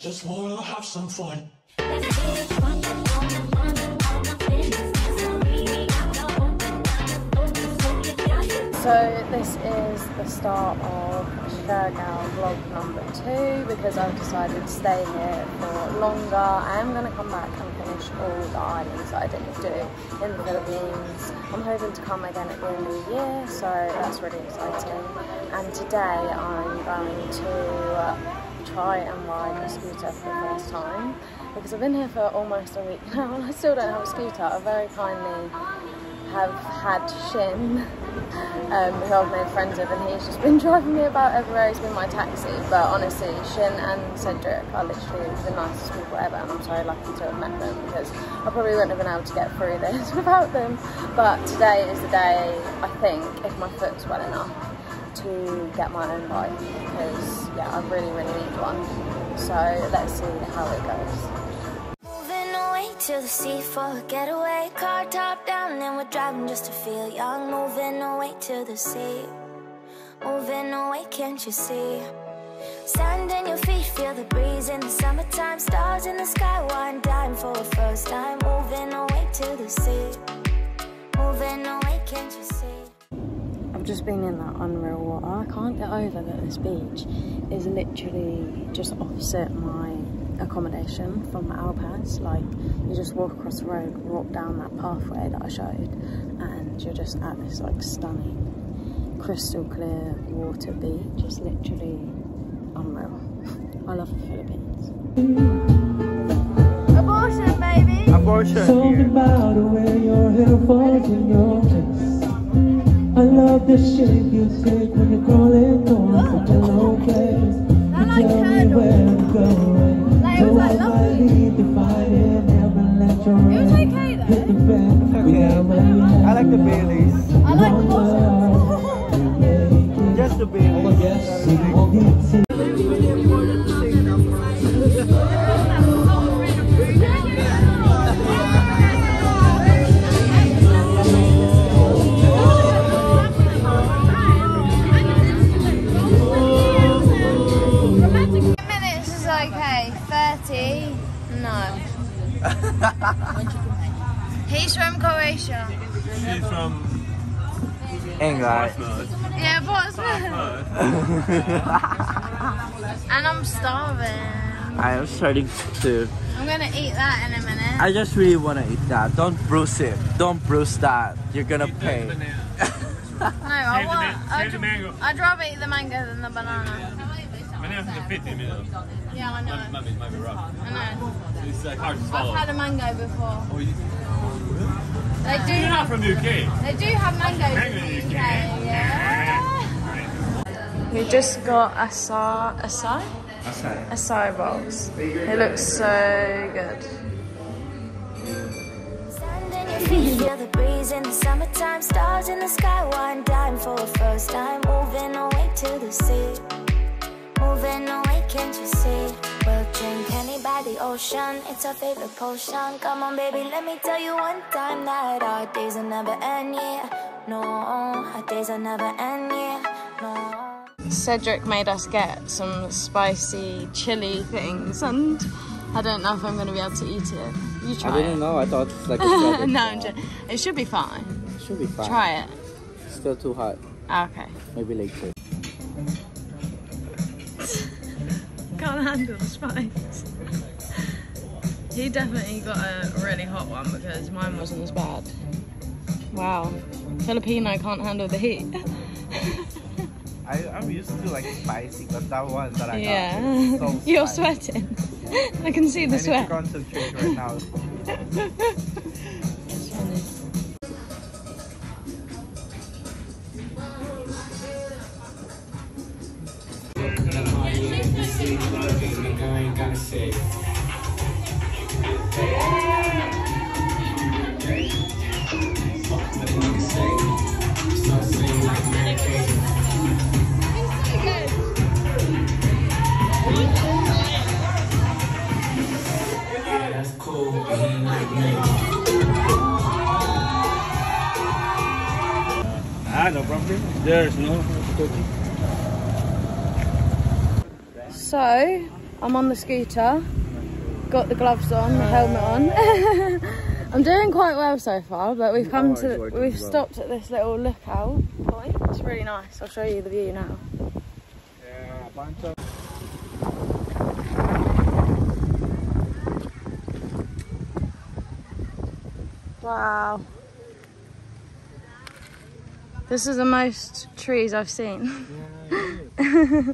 Just wanna have some fun. So this is the start of Siargao vlog number 2 because I've decided to stay here for longer. I am going to come back and finish all the islands that I didn't do in the Philippines. I'm hoping to come again at the end of the year, so that's really exciting. And today I'm going to try and ride a scooter for the first time because I've been here for almost a week now and I still don't have a scooter. I very kindly have had Shin, who I've made friends with, and he's just been driving me about everywhere. He's been my taxi, but honestly, Shin and Cedric are literally the nicest people ever, and I'm so lucky to have met them because I probably wouldn't have been able to get through this without them. But today is the day, I think, if my foot's well enough, to get my own bike because yeah, I really need one. So let's see how it goes. Moving away to the sea for a getaway, car top down and we're driving just to feel young. Moving away to the sea, moving away, can't you see? Sand in your feet, feel the breeze in the summertime, stars in the sky, one dime for a first time. Moving away to the sea, moving away, can't you see? I've just been in that unreal water. I can't get over that this beach is literally just opposite my accommodation from Alpas. Like, you just walk across the road, walk down that pathway that I showed, and you're just at this like stunning crystal clear water beach. It's literally unreal. I love the Philippines. Abortion, baby! Abortion! I love the shape you take when you call it home. Such a low place, you tell me where I'm going. So I might leave the fight and never let your hand hit the back. I like the Baileys. I like the Baileys. Just the Baileys. Yes. He's from Croatia. She's from England. Yeah, Portsmouth. And I'm starving. I am starting too. I'm gonna eat that in a minute. I just really wanna eat that. Don't bruise it. Don't bruise that. You're gonna pay. No, I'd rather eat the mango than the banana. Bananas are fit, you know. Yeah, I know. It might be rough. I know. It's hard to swallow. I've had a mango before. Oh, really? They do. You're not from the UK. They do have mangoes in the UK. Yeah. We just got acai bowls. They look so good. Feel the breeze in the summertime, stars in the sky, one dime for the first time, moving away to the sea. Moving away, can't you see? We'll drink honey by the ocean, it's our favorite potion. Come on, baby, let me tell you one time that our days will never end, yeah. No, our days will never end, yeah. No. Cedric made us get some spicy chili things, and I don't know if I'm going to be able to eat it. You try it. I didn't know, I thought it's like a No, I'm just, it should be fine. It should be fine. Try it. It's still too hot. Okay. Maybe later. Can't handle the spice. He definitely got a really hot one because mine wasn't as bad. Wow. Filipino can't handle the heat. I'm used to like spicy, but that one that I got is so spicy. You're sweating. I can see the sweat. I need to concentrate right now. It's funny. No problem. There's no cooking. So I'm on the scooter, got the gloves on, the helmet on. I'm doing quite well so far, but we've come to we've stopped at this little lookout point. It's really nice. I'll show you the view now. Yeah, wow. This is the most trees I've seen. Yeah,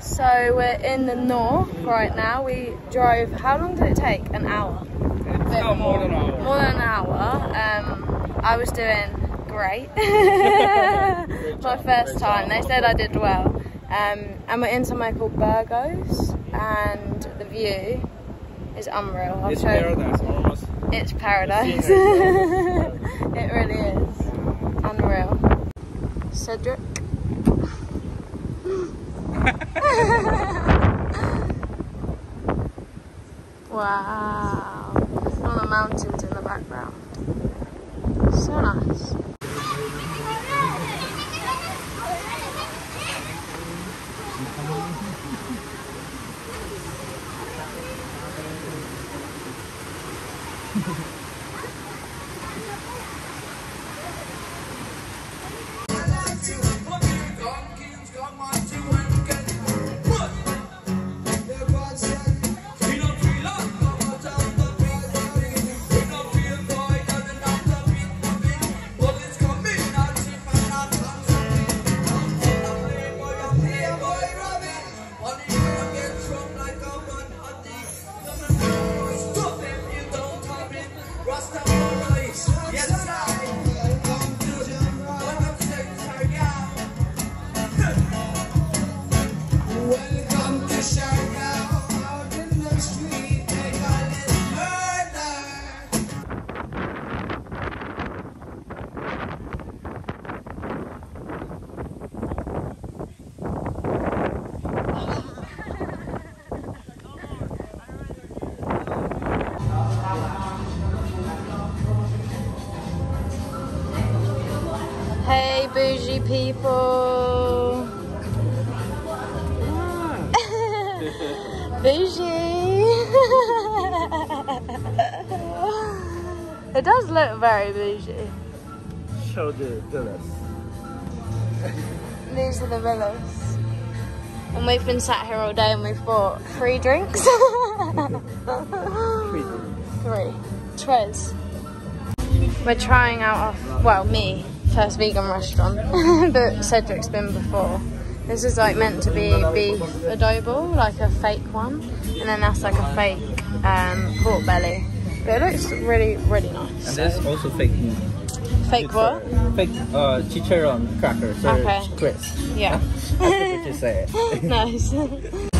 so we're in the north right now. We drove, how long did it take? An hour? No, more than an hour. More than an hour. I was doing great. My first time. They said I did well. And we're in somewhere called Burgos, and the view is unreal. It's paradise almost. It's paradise. It really is. Unreal. Cedric. Wow, all the mountains in the background, so nice. Hey, bougie people! Yeah. Bougie! It does look very bougie. Show the villas. These are the villas. And we've been sat here all day and we've bought 3 drinks. 3. 3. Tres. We're trying out our, well, me. First vegan restaurant, but Cedric's been before. This is like meant to be beef adobo, like a fake one, and then that's like a fake pork belly. But it looks really, really nice. And that's also fake meat. Fake what? Fake chicharron crackers. Okay. Crisp. Yeah. That's what you say. Nice.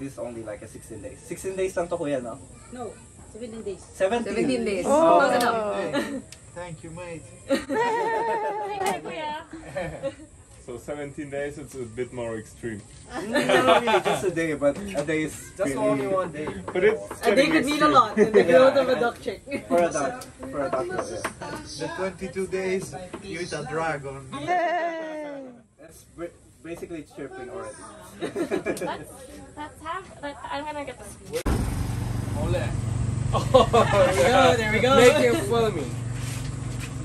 This only like a 16 days. 16 days lang to kuya, no? No, 17 days. 17 days. Oh, oh. No. Hey, thank you, mate. Hi, kuya. So 17 days, it's a bit more extreme. No, really, just a day, but a day is just only 1 day. But it's a day could mean a lot in the growth of a duck chick. For a duck. For a duck. The 22 days, you eat a dragon. Yay! That's basically chirping already. Let's have, I'm gonna get this. Ole. Oh, there we go. Make him follow me.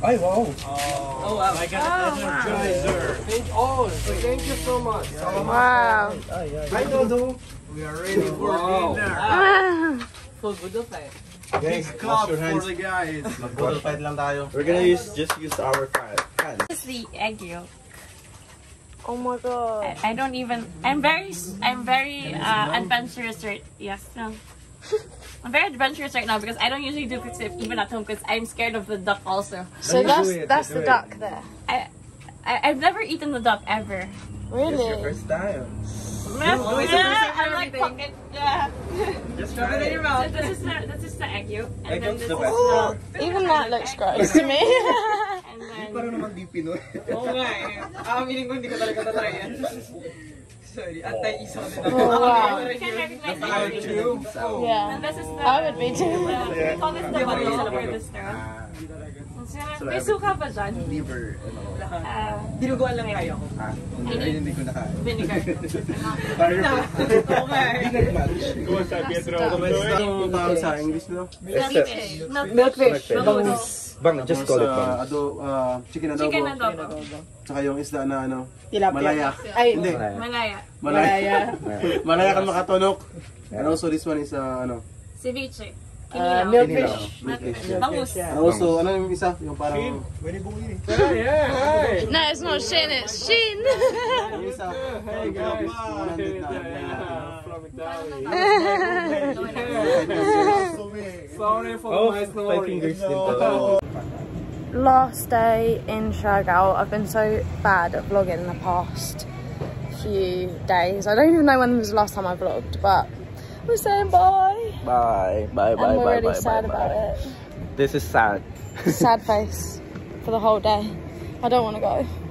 Oh, wow. Oh, oh wow, I got an energizer. Thank all. Thank you so much. Wow. I know. We are ready for dinner. For good fight. Guys, clap for the guys. Good fight lang tayo. We're gonna use, just use our hands. This is the egg yolk. Oh my god! I don't even. I'm very adventurous right. Yes, no. I'm very adventurous right now because I don't usually do quick sip even at home because I'm scared of the duck also. So that's the duck there. I've never eaten the duck ever. Really? It's your first time. I like pocket. Just rub it in your mouth. So this is the egg yolk. And then this is the... Even that looks gross to me. And then... Parang naman di Pinoy. Oo nga eh. Aaminin ko hindi ko talaga tatry yan. Sorry, anti-iso din ako. You can recognize it. Yeah. And this is the... I would be too. We call this the body for the stir. May suka ba dyan? Liver. Dinuguan lang kayo. Hindi ko nakain. Vinegar. Okay. Kung sa Pietro ako ba doon? Ano sa English no? Milkfish. Bang, just call it bang. Chicken adobo. Chicken adobo. Tsaka yung isda na ano? Malaya. Hindi. Malaya. Malaya kang makatunok. And also this one is ano? Ceviche. Milkfish. Bangus. Also, ano yung isa? Yung parang... Shin. Pwede buong yun eh. No, it's not Shin, it's Shin. Yung isa. Hey guys. Sorry for my snoring. Last day in Siargao. I've been so bad at vlogging in the past few days. I don't even know when was the last time I vlogged, but... We're saying bye. Bye. I'm already sad about it. This is sad. Sad face for the whole day. I don't want to go.